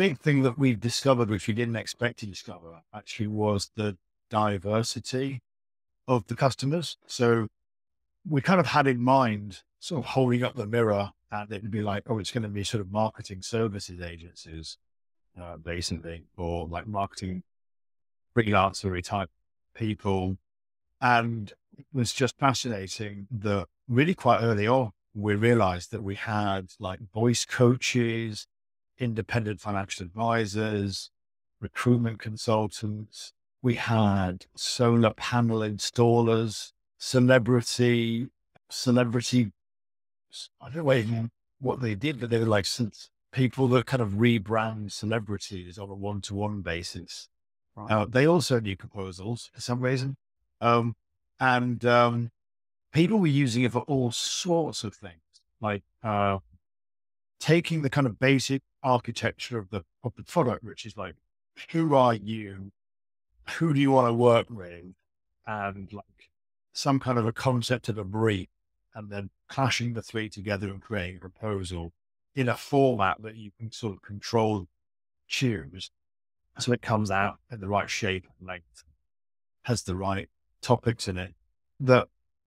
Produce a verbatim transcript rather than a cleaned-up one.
big thing that we've discovered, which we didn't expect to discover, actually, was the diversity of the customers. So we kind of had in mind sort of holding up the mirror, and it would be like, oh, it's going to be sort of marketing services agencies, uh, basically, or like marketing freelancery type people. And it was just fascinating that really quite early on, we realized that we had like voice coaches, independent financial advisors, recruitment consultants. We had solar panel installers, celebrity, celebrity, I don't know even what they did, but they were like people that kind of rebrand celebrities on a one-to-one basis. Right. Uh, they also knew proposals for some reason. Um, and um, people were using it for all sorts of things, like uh, taking the kind of basic architecture of the, of the product, which is like, who are you? Who do you want to work with? And like some kind of a concept of a brief, and then clashing the three together and creating a proposal in a format that you can sort of control, choose. So it comes out in the right shape and length, has the right topics in it, that